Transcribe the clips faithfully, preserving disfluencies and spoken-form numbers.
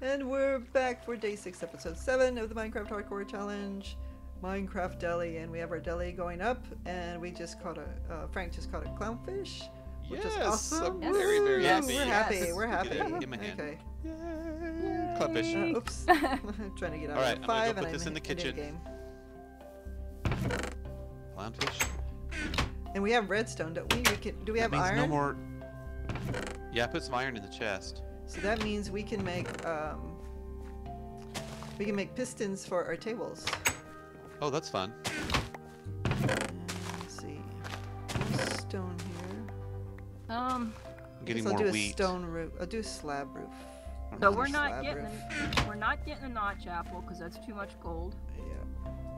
And we're back for day six, episode seven of the Minecraft Hardcore Challenge, Minecraft Deli, and we have our deli going up, and we just caught a, uh, Frank just caught a clownfish, which yes, is awesome. I'm very, very yes. happy. We're happy, yes. we're happy. It, in my hand. Okay. Yay. Clownfish. Uh, oops. I'm trying to get out All right, of the five, I'm gonna go put and this I'm in the kitchen. Game. Clownfish. And we have redstone, don't we? we can, do we have that means iron? No more... Yeah, I put some iron in the chest. So that means we can make um, we can make pistons for our tables. Oh, that's fun. Let's see, stone here. Um, I'm getting more wheat. I'll do a stone roof. I'll do a slab roof. So we're not getting a, we're not getting a notch apple because that's too much gold. Yeah.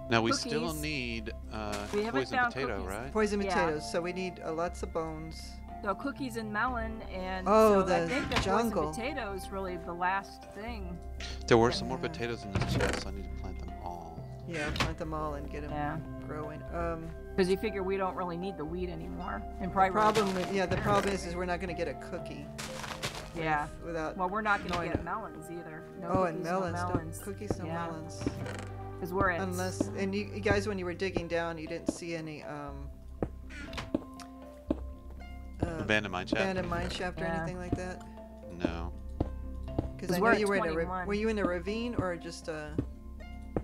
Now we cookies. still need uh, we poison potato, cookies. right? Poison yeah. potatoes. So we need uh, lots of bones. So cookies and melon, and oh, so the I think the jungle potato is really the last thing. There were some more yeah. potatoes in this chest, so I need to plant them all. Yeah, plant them all and get them yeah. growing. Um, because you figure we don't really need the wheat anymore. And probably the problem, really yeah, the problem is, is we're not going to get a cookie. Yeah. With, without. Well, we're not going to get melons either. No oh, cookies, and melons, no melons. No, cookies, no yeah. melons. Because we're at. Unless, and you, you guys, when you were digging down, you didn't see any. Um, Uh, abandoned mine shaft. Abandoned mine shaft or yeah. anything like that? No. Because I know you were in a were you in a ravine or just a?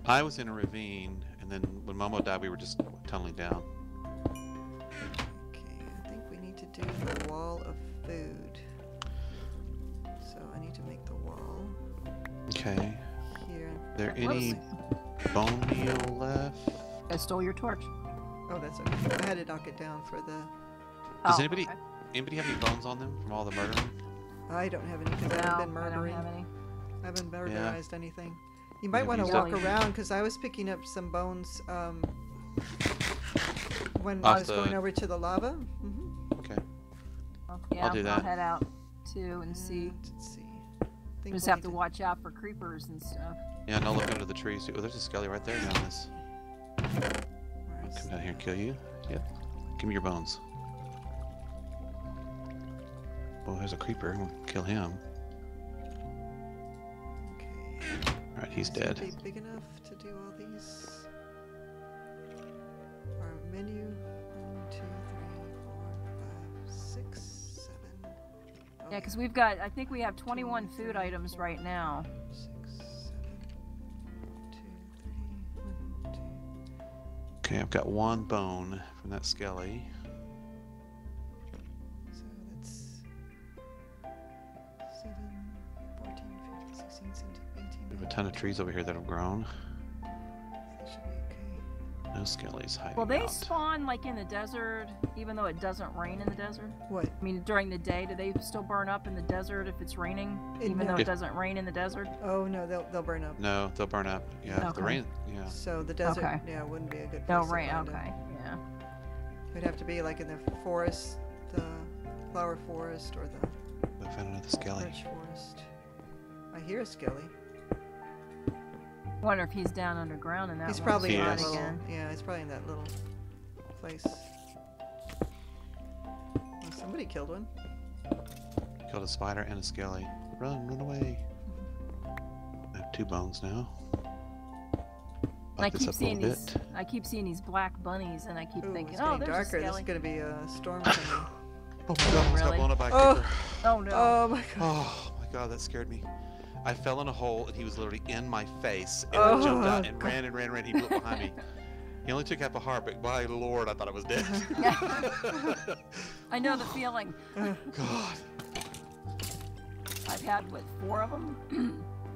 I was in a ravine, and then when Momo died, we were just tunneling down. Okay, I think we need to do the wall of food. So I need to make the wall. Okay. Here. Are there any bone meal left? I stole your torch. Oh, that's okay. I had to knock it down for the. Does oh, anybody okay. anybody have any bones on them from all the murdering? I don't have any because no, I haven't been murdering. I, don't have any. I haven't murderized yeah. anything. You might want to walk them. around because I was picking up some bones um, when Off I was the... going over to the lava. Mm-hmm. Okay. Well, yeah, I'll do that. I'll head out too and see. Let's see. Think just we'll have to watch out for creepers and stuff. Yeah, and I'll look under the trees. Oh, there's a skelly right there. Down this. I'll come down here and kill you. Yep. Give me your bones. Well, there's a creeper. I'm gonna kill him. Okay. All right, he's dead. Is it big enough to do all these? Our menu: one, two, three, four, five, six, seven. Okay. Yeah, because we've got. I think we have twenty-one food three, items four, right now. Six, seven, two, three, one, two. Okay, I've got one bone from that skelly. We have a ton of trees over here that have grown. No skellies hiding. Well, they out. spawn like in the desert, even though it doesn't rain in the desert. What? I mean, during the day, do they still burn up in the desert if it's raining, it, even no. though it doesn't rain in the desert? Oh no, they'll they'll burn up. No, they'll burn up. Yeah, okay. the rain. Yeah. So the desert, okay. yeah, wouldn't be a good place. No rain. Okay. It. Yeah. It'd have to be like in the forest, the flower forest, or the. I found another skelly. Rich forest. I hear a skelly. Wonder if he's down underground in that. He's one. probably he in that little. Yeah, he's probably in that little place. Well, somebody killed one. Killed a spider and a skelly. Run, run away! Mm-hmm. I have two bones now. I keep seeing these. Bit. I keep seeing these black bunnies, and I keep Ooh, thinking, it's oh, there's darker. a skelly. This is gonna be a storm coming. Oh my God! Really? Got blown up by a oh. oh no! Oh my God! Oh my God! That scared me. I fell in a hole and he was literally in my face, and oh, I jumped out and God. ran and ran and ran. He blew up behind me. He only took half a heart, but my Lord, I thought I was dead. I know the feeling. God. I've had, what, four of them?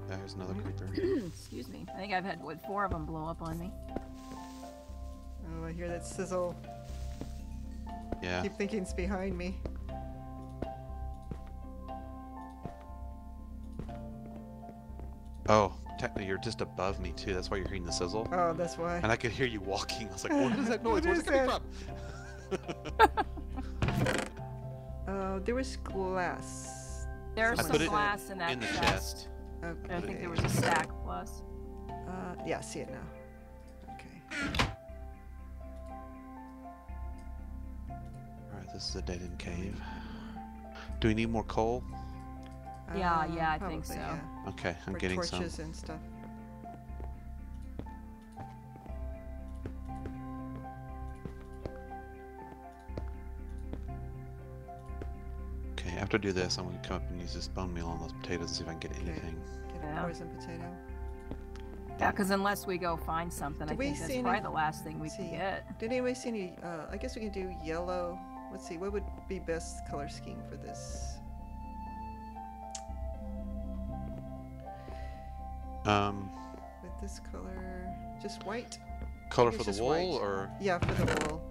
There's another creeper. Excuse me. I think I've had, what, four of them blow up on me. Oh, I hear that sizzle. Yeah. I keep thinking it's behind me. Oh, Techna, you're just above me too. That's why you're hearing the sizzle. Oh, that's why. And I could hear you walking. I was like, what is that noise? Where's it coming from? Oh, there was glass. There's some glass in that in the chest. Okay. I think there was a stack plus. Uh, yeah, I see it now. Okay. All right, this is a dead-end cave. Do we need more coal? Yeah, uh, yeah, I probably, think so. Yeah. Okay, I'm for getting torches some. torches and stuff. Okay, after I do this, I'm going to come up and use this bone meal on those potatoes and see if I can get okay. anything. Get a poison yeah. potato. Yeah, because unless we go find something, did I think that's probably any, the last thing we see, can get. Did anybody see any, uh, I guess we can do yellow. Let's see, what would be best color scheme for this? Um, With this color, just white? Color for the wool, or? Yeah, for the wool.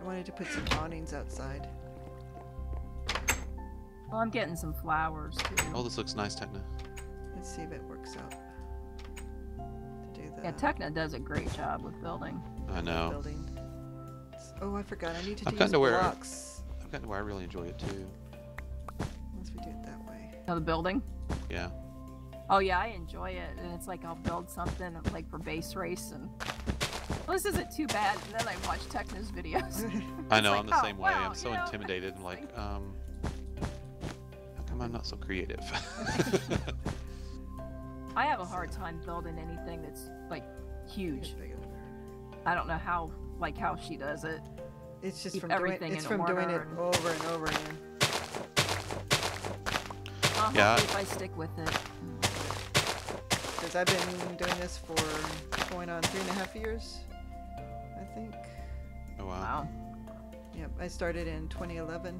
I wanted to put some awnings outside. Well, I'm getting some flowers, too. Oh, this looks nice, Techna. Let's see if it works out to do that. Yeah, Techna does a great job with building. I know. Building. Oh, I forgot. I need to do these blocks. I've gotten to where I really enjoy it, too. Once we do it that way. Oh, the building? Yeah. Oh, yeah, I enjoy it. And it's like I'll build something like for base race. And well, this isn't too bad. And then I watch Techna's videos. I know, like, I'm the oh, same way. Wow, I'm so intimidated. I'm like, um, how come I'm not so creative? I have a hard time building anything that's like huge. I don't know how, like how she does it. It's just Keep from everything doing, it's in from order doing it and... over and over again. I'll yeah. If I stick with it, because I've been doing this for going on three and a half years, I think. Oh wow. Wow. Yeah, I started in twenty eleven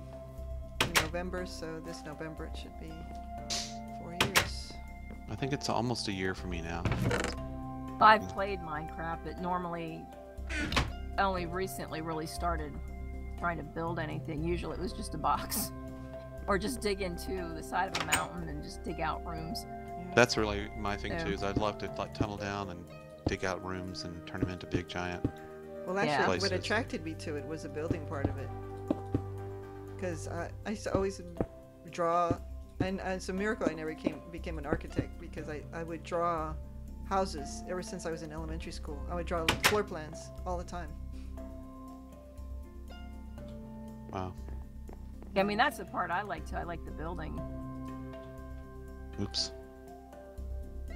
in November, so this November it should be. I think it's almost a year for me now. I've played Minecraft, but normally I only recently really started trying to build anything. Usually it was just a box. Or just dig into the side of a mountain and just dig out rooms. That's really my thing so, too, is I'd love to like tunnel down and dig out rooms and turn them into big giant Well actually places. What attracted me to it was the building part of it. Because I, I used to always draw. And, and it's a miracle I never came, became an architect, because I, I would draw houses ever since I was in elementary school. I would draw floor plans all the time. Wow. Yeah, I mean, that's the part I like, too. I like the building. Oops.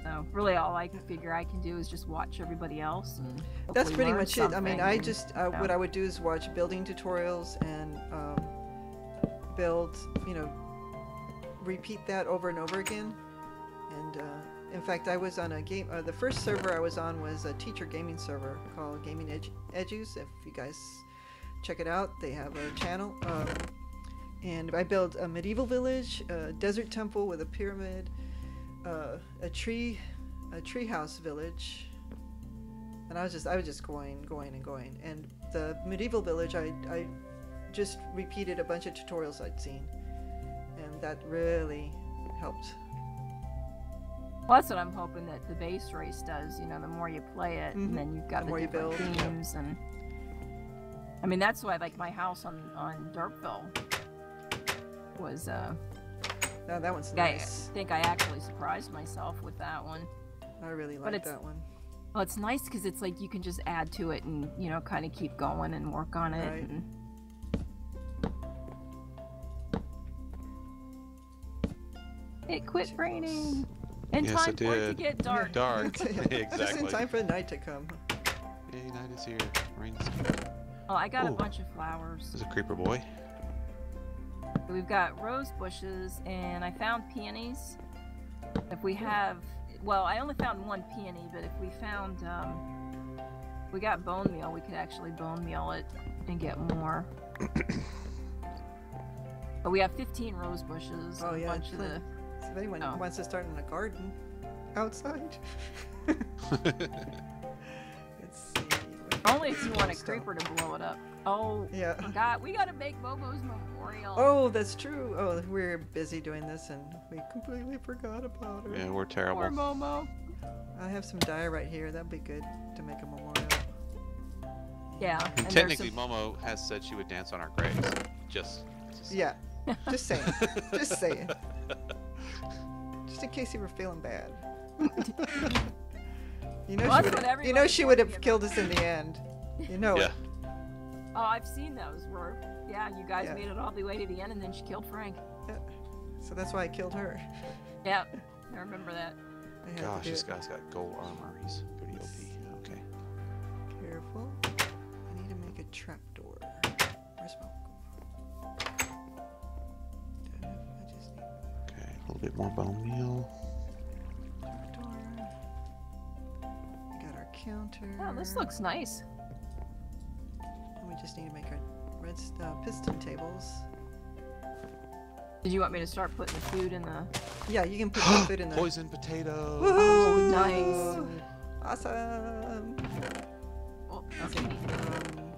So, really, all I can figure I can do is just watch everybody else. And that's pretty much it. I mean, I just, uh, what I would do is watch building tutorials and um, build, you know, repeat that over and over again. And uh, in fact, I was on a game, uh, the first server I was on was a teacher gaming server called Gaming Ed Edus. If you guys check it out, they have a channel. Uh, and I built a medieval village, a desert temple with a pyramid, uh, a tree, a treehouse village. And I was just, I was just going, going and going. And the medieval village, I, I just repeated a bunch of tutorials I'd seen. That really helped. Well, that's what I'm hoping that the base race does. You know, the more you play it, mm-hmm. and then you've got the, the more different you build. Themes. Yep. And I mean, that's why, like, my house on on Dirtville was. Uh, no, that one's nice. I think I actually surprised myself with that one. I really like that one. Well, it's nice because it's like you can just add to it and you know, kind of keep going and work on it. Right. And, it quit raining. In yes, time for it to get dark. Dark. Exactly. Just in time for the night to come. Yay, night is here. Rain is here. Oh, I got Ooh. a bunch of flowers. There's a creeper boy. We've got rose bushes, and I found peonies. If we have... Well, I only found one peony, but if we found... Um, we got bone meal. We could actually bone meal it and get more. But we have fifteen rose bushes. Oh, and yeah. A bunch of the... If anyone oh. wants to start in a garden outside, let's see. Only if you want a creeper to blow it up. Oh, yeah. God, we gotta make Bobo's memorial. Oh, that's true. Oh, we're busy doing this and we completely forgot about her. Yeah, we're terrible. Poor Momo. I have some dye right here. That'd be good to make a memorial. Yeah. And and technically, some... Momo has said she would dance on our graves. Just. just yeah. Just saying. Just saying. Just in case you were feeling bad. You know, well, she would, you know she would have killed us in the end. You know yeah. it. Oh, I've seen those where, yeah, you guys yeah. made it all the way to the end and then she killed Frank. So that's why I killed her. Yeah, I remember that. I Gosh, this it. guy's got gold armor. He's pretty O P. Okay. Careful. I need to make a trapdoor. Where's my gold? I just need... Okay, a little bit more bone meal. Trapdoor. We got our counter. Yeah, this looks nice. And we just need to make our redstone piston tables. Did you want me to start putting the food in the... Yeah, you can put the food in the... Poison potatoes! Woohoo! Oh, nice! Awesome! Oh, okay. Um,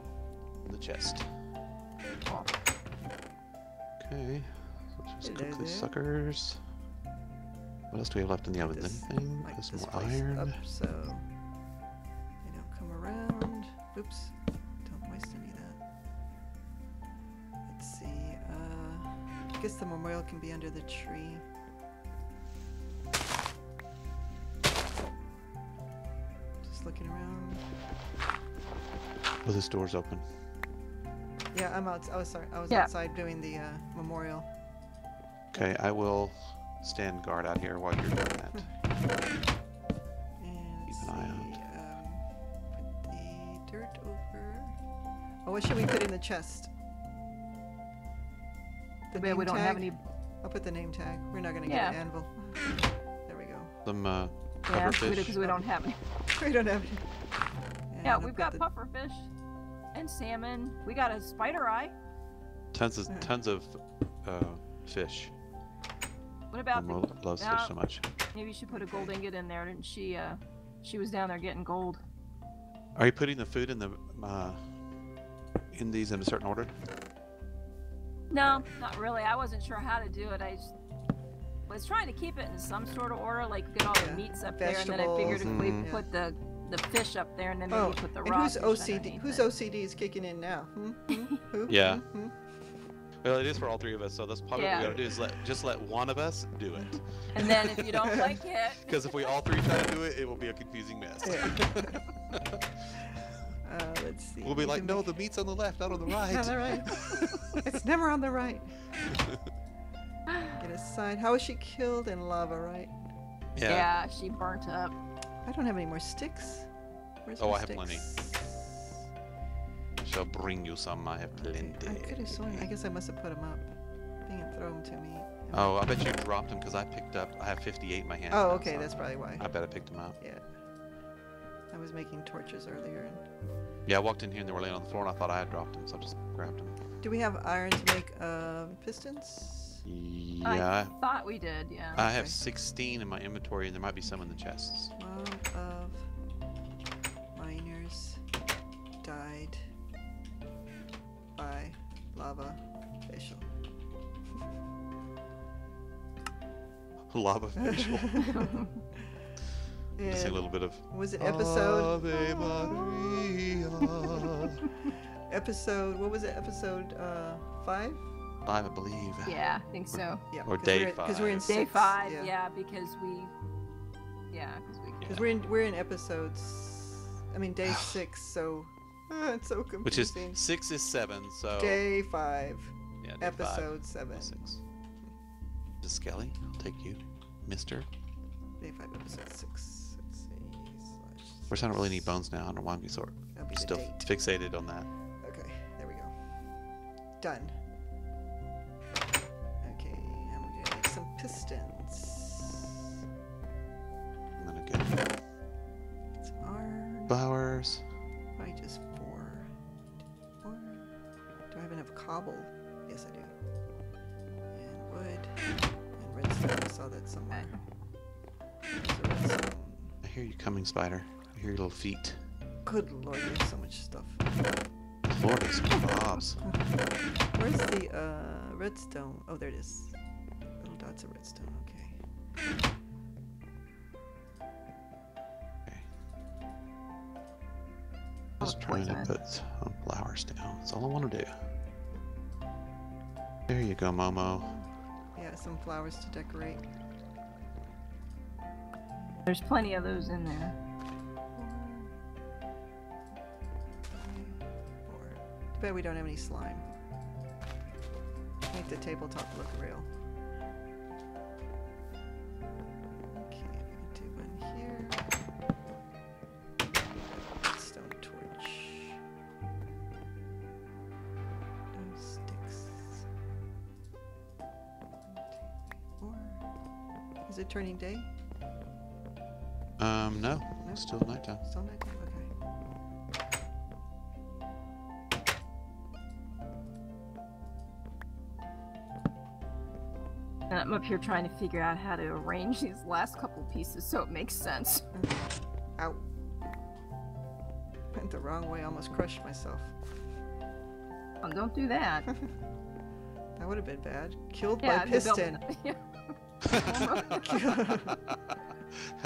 the chest. Oh. Okay. So let's just cook these suckers. What else do we have left in the oven? This, Anything? Like There's more iron. Up, so they don't come around. Oops. Don't waste any of that. Let's see. Uh... I guess the memorial can be under the tree. Just looking around. Oh, this door's open. Yeah, I'm out. Oh, sorry. I was yeah. outside doing the uh, memorial. Okay, I will stand guard out here while you're doing that. And Keep an eye on it. Um, put the dirt over. Oh, what should we put in the chest? The name we don't tag. have any. I'll put the name tag. We're not gonna yeah. get an anvil. There we go. Some uh, pufferfish. Yeah, because we don't have any. We don't have any. And yeah, we've got the... pufferfish and salmon. We got a spider eye. Tons of right. tons of uh, fish. What about? Mom the... loves now, fish so much. Maybe you should put a gold ingot in there. Didn't she? Uh, she was down there getting gold. Are you putting the food in the uh, in these in a certain order? No, not really. I wasn't sure how to do it. I just was trying to keep it in some sort of order, like get all the yeah. meats up Vegetables, there, and then I figured if we yeah. put the the fish up there, and then maybe oh, put the raw. And who's O C D? Whose O C D is kicking in now? Hmm? Who? Yeah. Mm-hmm. Well, it is for all three of us, so that's probably yeah. what we gotta do is let just let one of us do it. And then if you don't like it, because if we all three try to do it, it will be a confusing mess. Yeah. Uh, let's see. We'll be like, no, make... the meat's on the left, not on the right. On the right. It's never on the right. Get a sign. How was she killed in lava, right? Yeah. Yeah, she burnt up. I don't have any more sticks. Where's oh, I sticks? have plenty. I shall bring you some. I have plenty. I could have sworn. I guess I must have put them up. They didn't throw them to me. Oh, I bet you dropped them because I picked up. I have fifty-eight in my hand. Oh, okay, so that's probably why. I bet I picked them up. Yeah. I was making torches earlier. And... Yeah, I walked in here and they were laying on the floor and I thought I had dropped them, so I just grabbed them. Do we have iron to make uh, pistons? Yeah. I thought we did, yeah. I okay. have sixteen in my inventory and there might be some in the chests. One of miners died by lava facial. Lava facial. Just a little bit of. Was it episode? Ave Maria. Episode. What was it? Episode uh, five. Five, I believe. Yeah, I think so. Yeah. Or day we're, five. Because we're in day six, five. Yeah. yeah, because we. Yeah, because we. Because yeah. we're in we're in episodes. I mean, day six. So uh, it's so confusing. Which is six is seven. So day five. Yeah. Day episode five, seven. Six. Mister Skelly, I'll take you, Mister. Day five, episode six. Of course, I don't really need bones now. I don't know why I'm sort of still date. fixated on that. Okay, there we go. Done. Okay, I'm going to make some pistons. I'm going to get some iron. Flowers. Probably just four. Four. Do I have enough cobble? Yes, I do. And wood. And redstone. I saw that somewhere. So redstone. I hear you coming, Spider. I hear your little feet. Good lord, there's so much stuff. Lord, there's mobs. Where's the uh, redstone? Oh, there it is. Little dots of redstone, okay. Okay. Just trying to put some flowers down. That's all I want to do. There you go, Momo. Yeah, some flowers to decorate. There's plenty of those in there. I bet we don't have any slime. Make the tabletop look real. Is it turning day? Um, no. no? It's still nighttime. Still nighttime, okay. And I'm up here trying to figure out how to arrange these last couple pieces so it makes sense. Ow. Went the wrong way, almost crushed myself. Oh, don't do that. That would have been bad. Killed yeah, by piston. Yeah. How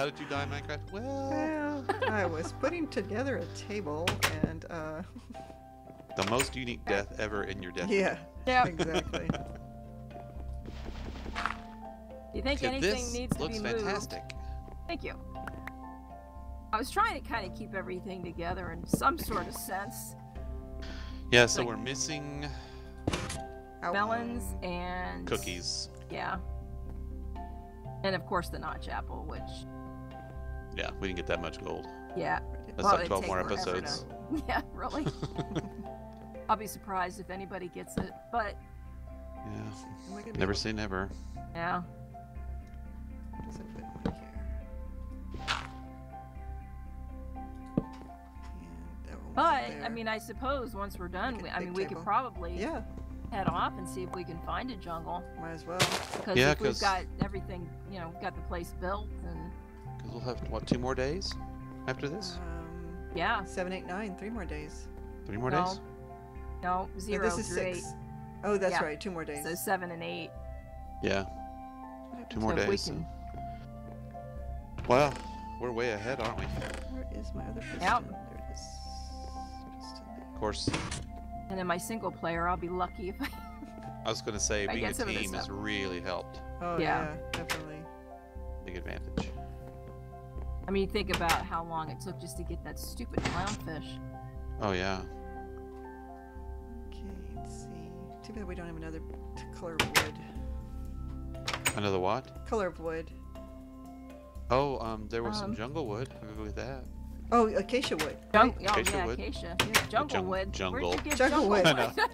did you die in Minecraft? Well, I was putting together a table and uh the most unique death ever in your death. Yeah. Yeah. Exactly. You think anything needs to be moved? This looks fantastic. Thank you. I was trying to kind of keep everything together in some sort of sense. Yeah, so like we're missing melons and cookies. Yeah. And of course the notch apple, which yeah, we didn't get that much gold. Yeah. That's well, like twelve more episodes. To... Yeah, really. I'll be surprised if anybody gets it, but yeah. Never say never. Yeah. What does it put in here? And that one but there. I mean, I suppose once we're done, like we, I mean, table. we could probably yeah. head off and see if we can find a jungle. Might as well. Because yeah, if we've got everything, you know, got the place built and... Because we'll have, what, two more days after this? Um, yeah. Seven, eight, nine, three more days. Three more no. days? No, zero, no, this is three, six. Eight. Oh, that's yeah. right, two more days. So seven and eight. Yeah. Two more so days. We can... Wow, we're way ahead, aren't we? Where is my other piston? Yep. There it is. Piston. Of course. And in my single player, I'll be lucky if I. I was going to say, being a team has really helped. Oh yeah. yeah, definitely. Big advantage. I mean, think about how long it took just to get that stupid clownfish. Oh yeah. Okay, let's see. Too bad we don't have another color of wood. Another what? Color of wood. Oh, um, there was um, some jungle wood. I agree with that. Oh, acacia wood. Jung right? oh, acacia yeah, wood. Acacia. Yeah. Jungle jung wood. Jungle. Jungle, jungle wood.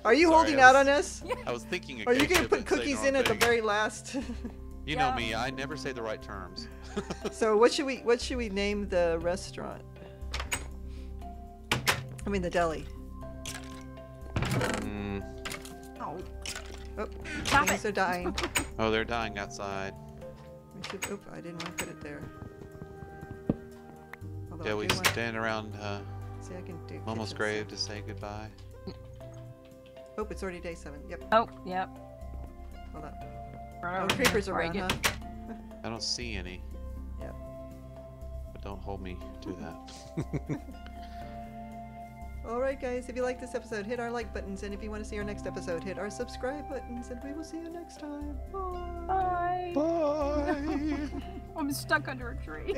Are you Sorry, holding was, out on us? I was thinking acacia. Are you going to put cookies in at the very last? You know yeah. me, I never say the right terms. So what should we what should we name the restaurant? I mean the deli. Mm. Oh. Oh, Stop things it. are dying. Oh, they're dying outside. We should, oops, I didn't want to put it there. Although yeah, we stand to... around uh, See, I can do Momo's grave to say goodbye. Oh, it's already day seven. Yep. Oh, yep. Hold up. Oh, creepers around, huh? I don't see any. Yep. But don't hold me to that. All right, guys. If you like this episode, hit our like buttons. And if you want to see our next episode, hit our subscribe buttons. And we will see you next time. Bye. Bye. Bye. I'm stuck under a tree.